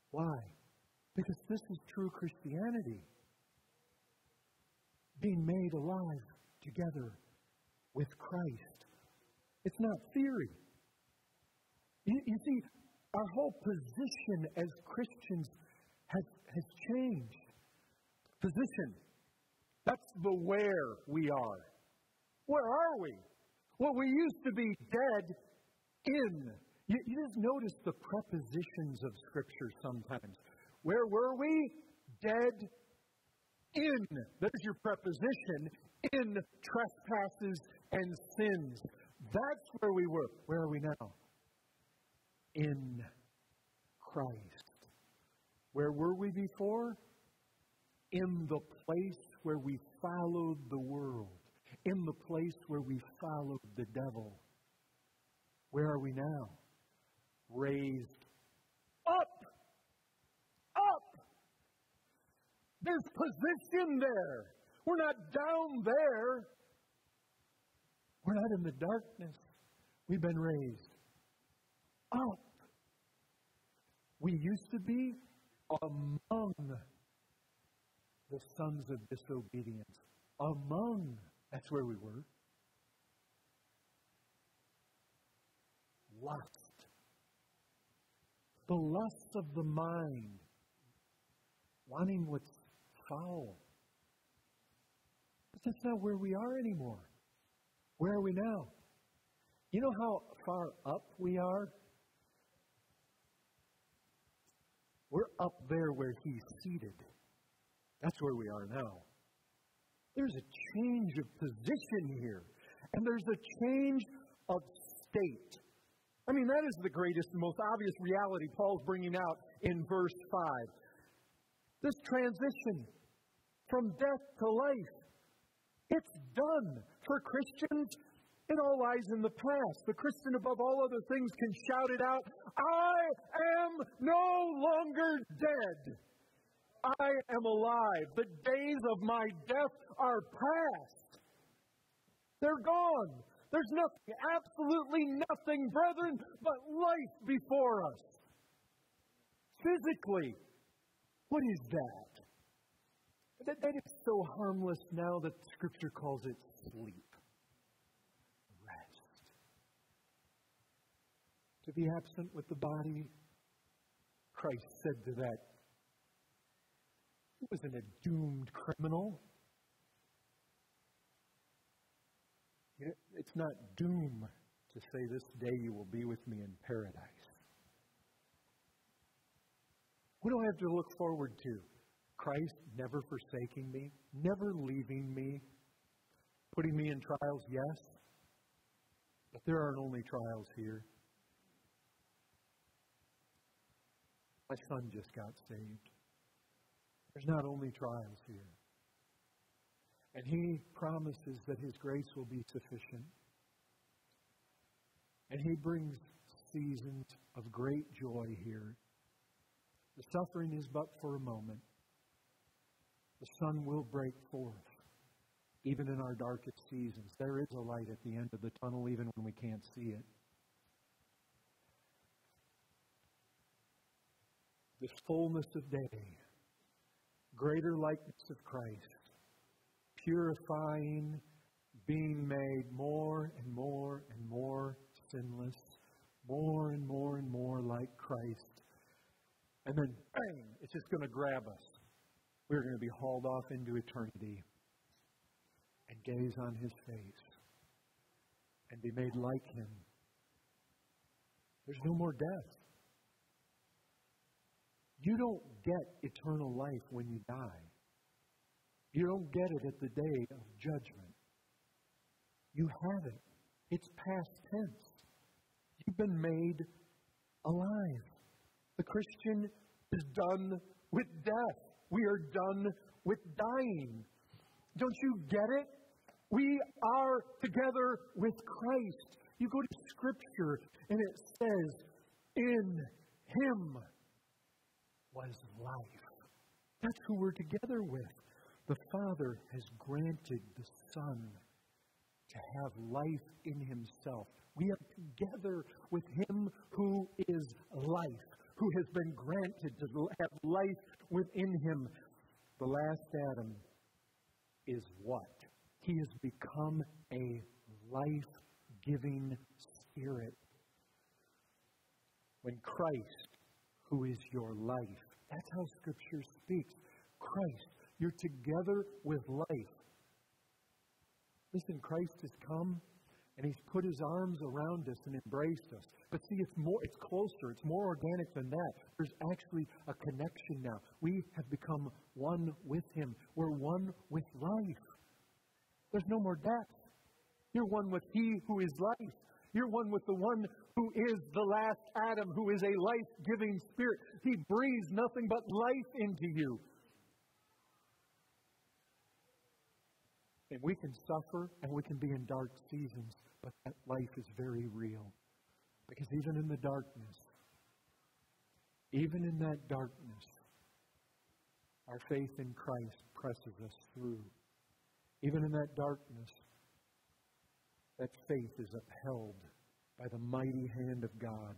Why? Because this is true Christianity. Being made alive together with Christ. It's not theory. You see, our whole position as Christians has changed. Position. That's the where we are. Where are we? What we used to be dead in. You just notice the prepositions of Scripture sometimes. Where were we? Dead in. There's your preposition. In trespasses and sins. That's where we were. Where are we now? In Christ. Where were we before? In the place where we followed the world. In the place where we followed the devil. Where are we now? Raised up. Up. There's position there. We're not down there. We're not in the darkness. We've been raised up. We used to be among the sons of disobedience. Among. That's where we were. Lust. The lust of the mind. Wanting what's foul. But that's not where we are anymore. Where are we now? You know how far up we are? We're up there where he's seated. That's where we are now. There's a change of position here. And there's a change of state. I mean, that is the greatest and most obvious reality Paul's bringing out in verse 5. This transition from death to life. It's done. For Christians, it all lies in the past. The Christian, above all other things, can shout it out, I am no longer dead. I am alive. The days of my death are past. They're gone. There's nothing, absolutely nothing, brethren, but life before us. Physically, what is that? That is so harmless now that Scripture calls it sleep. Rest. To be absent with the body, Christ said to that. He wasn't a doomed criminal. It's not doom to say this day you will be with me in paradise. What do I have to look forward to? Christ never forsaking me, never leaving me, putting me in trials, yes, but there aren't only trials here. My son just got saved. There's not only trials here. And he promises that his grace will be sufficient. And he brings seasons of great joy here. The suffering is but for a moment. The sun will break forth, even in our darkest seasons. There is a light at the end of the tunnel, even when we can't see it. The fullness of day, greater likeness of Christ, purifying, being made more and more and more sinless, more and more and more like Christ. And then, bang, it's just going to grab us. We're going to be hauled off into eternity and gaze on his face and be made like him There's no more death. You don't get eternal life when you die. You don't get it at the day of judgment. You have it. It's past tense. You've been made alive. The Christian is done with death. We are done with dying. Don't you get it? We are together with Christ. You go to Scripture and it says, in Him was life. That's who we're together with. The Father has granted the Son to have life in Himself. We are together with Him who is life, who has been granted to have life within Him. The last Adam is what? He has become a life-giving spirit. When Christ, who is your life, that's how Scripture speaks. Christ, you're together with life. Listen, Christ has come and He's put His arms around us and embraced us. But see, it's closer, it's more organic than that. There's actually a connection now. We have become one with Him. We're one with life. There's no more death. You're one with He who is life. You're one with the one who is the last Adam, who is a life-giving spirit. He breathes nothing but life into you. And we can suffer and we can be in dark seasons, but that life is very real. Because even in the darkness, even in that darkness, our faith in Christ presses us through. Even in that darkness, that faith is upheld by the mighty hand of God.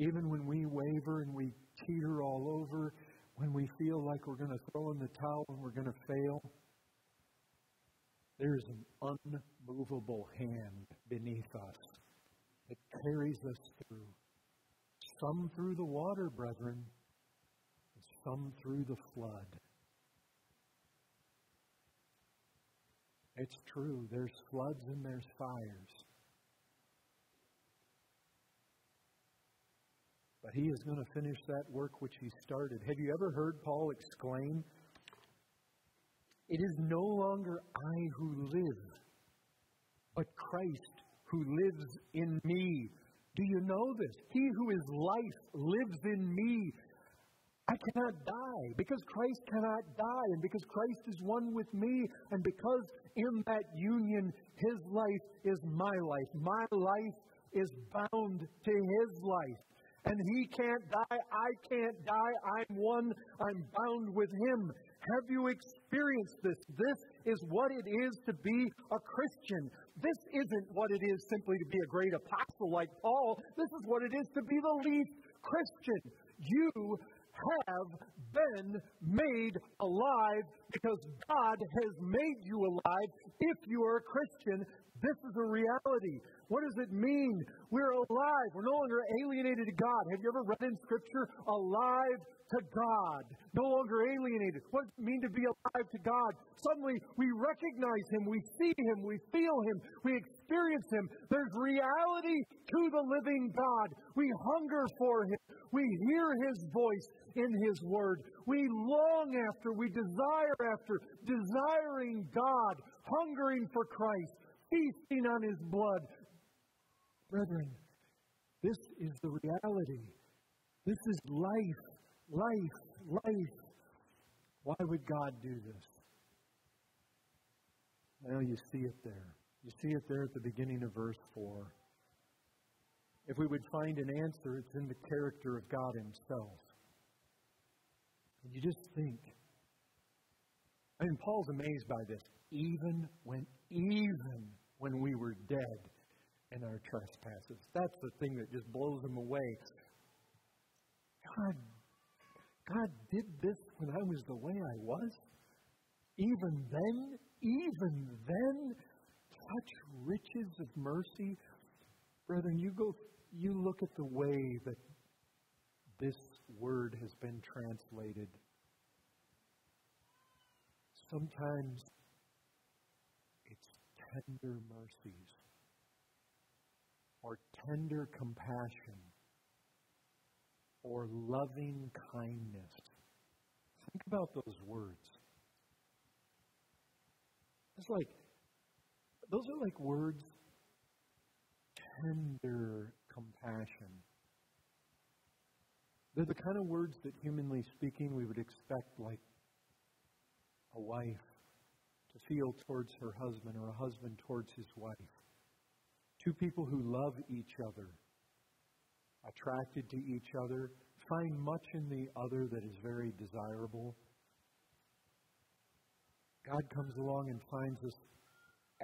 Even when we waver and we teeter all over, when we feel like we're going to throw in the towel and we're going to fail, there is an unmovable hand beneath us that carries us through. Some through the water, brethren, and some through the flood. It's true, there's floods and there's fires. But He is going to finish that work which He started. Have you ever heard Paul exclaim, "It is no longer I who live, but Christ who lives in me"? Do you know this? He who is life lives in me. I cannot die because Christ cannot die, and because Christ is one with me, and because in that union His life is my life. My life is bound to His life. And He can't die, I can't die, I'm one, I'm bound with Him. Have you experienced this? This is what it is to be a Christian. This isn't what it is simply to be a great apostle like Paul. This is what it is to be the least Christian. You have been made alive because God has made you alive if you are a Christian. This is a reality. What does it mean? We're alive. We're no longer alienated to God. Have you ever read in Scripture, alive to God? No longer alienated. What does it mean to be alive to God? Suddenly we recognize Him. We see Him. We feel Him. We experience Him. There's reality to the living God. We hunger for Him. We hear His voice in His Word. We long after. We desire after. Desiring God. Hungering for Christ. Feasting on His blood. Brethren, this is the reality. This is life, life, life. Why would God do this? Well, you see it there. You see it there at the beginning of verse 4. If we would find an answer, it's in the character of God Himself. And you just think. I mean, Paul's amazed by this. Even when we were dead in our trespasses. That's the thing that just blows him away. God did this when I was the way I was. Even then, such riches of mercy. Brethren, you look at the way that this word has been translated. Sometimes tender mercies. or tender compassion or loving kindness. Think about those words. It's like, those are like words, tender compassion. They're the kind of words that, humanly speaking, we would expect like a wife to feel towards her husband or a husband towards his wife. Two people who love each other, attracted to each other, find much in the other that is very desirable. God comes along and finds us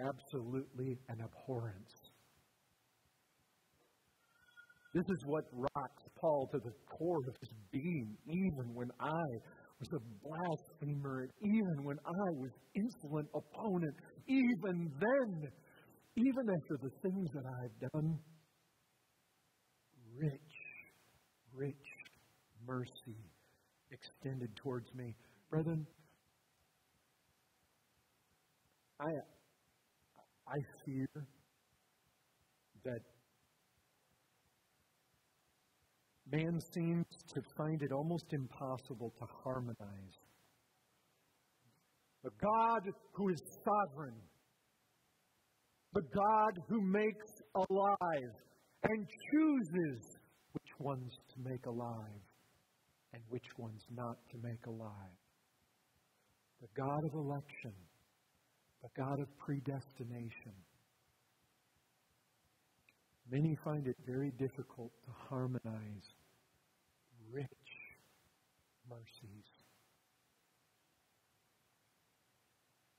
absolutely an abhorrence. This is what rocks Paul to the core of his being. Even when I was a blasphemer, even when I was insolent opponent, even then, even after the things that I've done, rich mercy extended towards me. Brethren, I fear that man seems to find it almost impossible to harmonize the God who is sovereign, the God who makes alive and chooses which ones to make alive and which ones not to make alive. The God of election, the God of predestination. Many find it very difficult to harmonize rich mercies.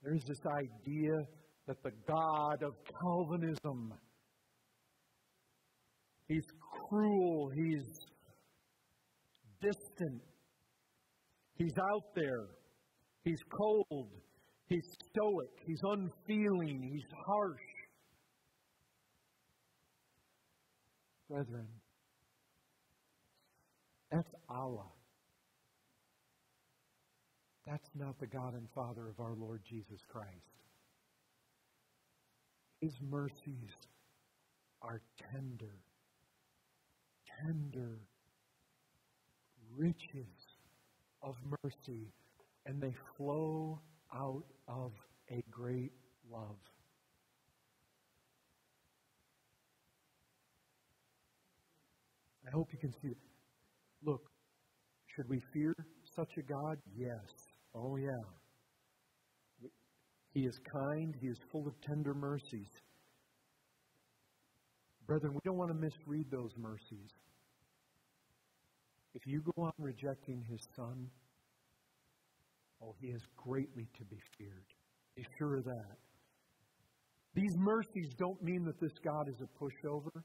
There's this idea that the God of Calvinism, he's cruel, he's distant, he's out there, he's cold, he's stoic, he's unfeeling, he's harsh. Brethren, that's Allah. That's not the God and Father of our Lord Jesus Christ. His mercies are tender riches of mercy, and they flow out of a great love. I hope you can see that. Look, should we fear such a God? Yes. Oh, yeah. He is kind. He is full of tender mercies. Brethren, we don't want to misread those mercies. If you go on rejecting His Son, oh, He is greatly to be feared. Be sure of that. These mercies don't mean that this God is a pushover.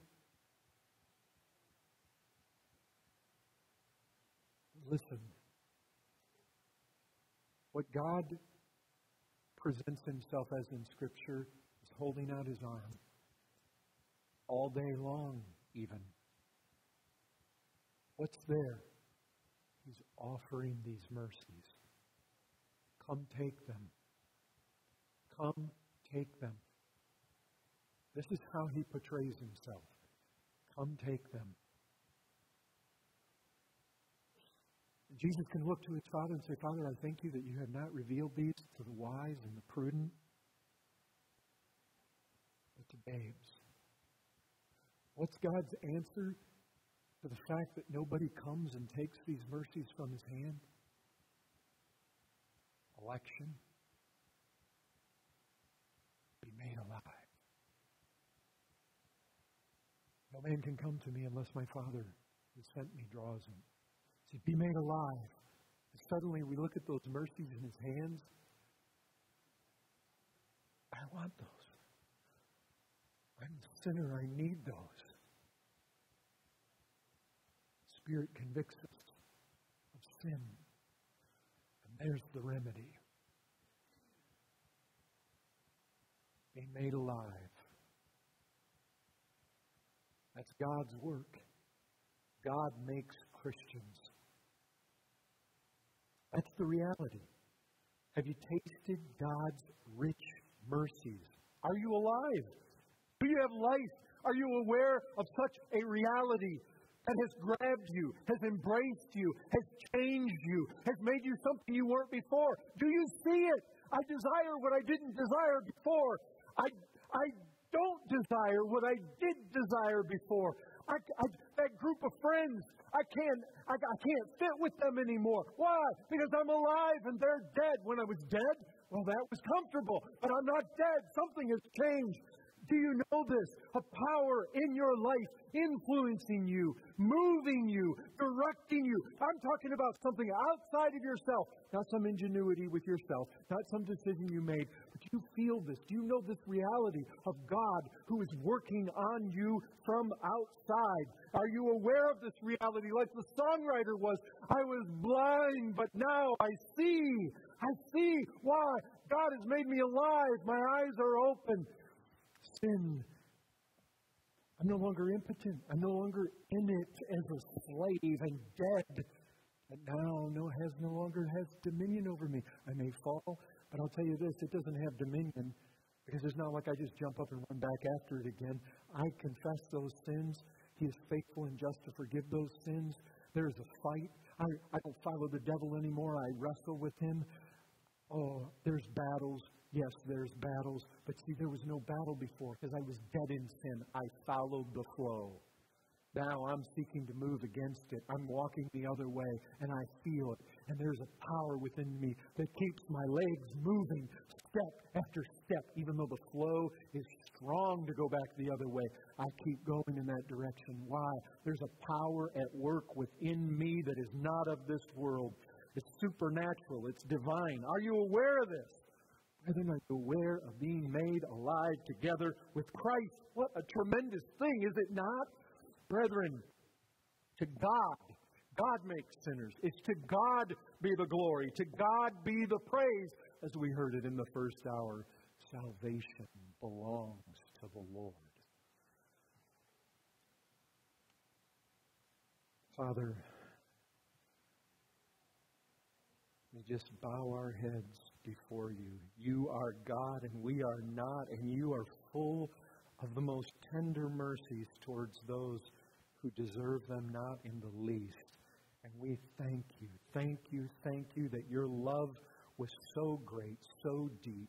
Listen, what God presents Himself as in Scripture is holding out His arm all day long, even. What's there? He's offering these mercies. Come take them. Come take them. This is how He portrays Himself. Come take them. Jesus can look to His Father and say, Father, I thank You that You have not revealed these to the wise and the prudent, but to babes. What's God's answer to the fact that nobody comes and takes these mercies from His hand? Election. Be made alive. No man can come to Me unless My Father who sent Me draws him. To be made alive. And suddenly we look at those mercies in His hands. I want those. I'm a sinner. I need those. Spirit convicts us of sin. And there's the remedy. Being made alive. That's God's work. God makes Christians. That's the reality. Have you tasted God's rich mercies? Are you alive? Do you have life? Are you aware of such a reality that has grabbed you, has embraced you, has changed you, has made you something you weren't before? Do you see it? I desire what I didn't desire before. I don't desire what I did desire before. That group of friends, I can't fit with them anymore. Why? Because I'm alive and they're dead. When I was dead, well, that was comfortable. But I'm not dead. Something has changed. Do you know this? A power in your life influencing you, moving you, directing you. I'm talking about something outside of yourself. Not some ingenuity with yourself. Not some decision you made. But you feel this. You know this reality of God who is working on you from outside. Are you aware of this reality? Like the songwriter was, I was blind, but now I see. I see. Why? God has made me alive. My eyes are open. Sin. I'm no longer impotent. I'm no longer in it as a slave and dead. And now no longer has dominion over me. I may fall, but I'll tell you this, it doesn't have dominion because it's not like I just jump up and run back after it again. I confess those sins. He is faithful and just to forgive those sins. There is a fight. I don't follow the devil anymore. I wrestle with him. Oh, there's battles. Yes, there's battles, but see, there was no battle before because I was dead in sin. I followed the flow. Now I'm seeking to move against it. I'm walking the other way, and I feel it. And there's a power within me that keeps my legs moving step after step. Even though the flow is strong to go back the other way, I keep going in that direction. Why? There's a power at work within me that is not of this world. It's supernatural. It's divine. Are you aware of this? Brethren, are you aware of being made alive together with Christ? What a tremendous thing, is it not? Brethren, to God, God makes sinners. It's to God be the glory. To God be the praise. As we heard it in the first hour, salvation belongs to the Lord. Father, we just bow our heads before you. You are God and we are not, and you are full of the most tender mercies towards those who deserve them not in the least. And we thank you, thank you, thank you that your love was so great, so deep,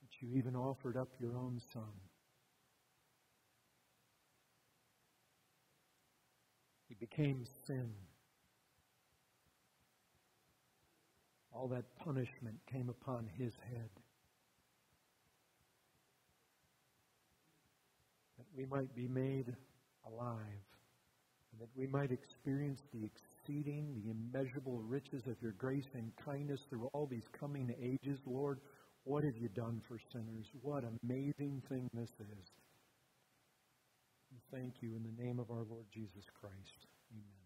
that you even offered up your own Son. He became sin. All that punishment came upon his head, that we might be made alive, and that we might experience the exceeding, the immeasurable riches of your grace and kindness through all these coming ages. Lord, what have you done for sinners? What amazing thing this is. We thank you in the name of our Lord Jesus Christ. Amen.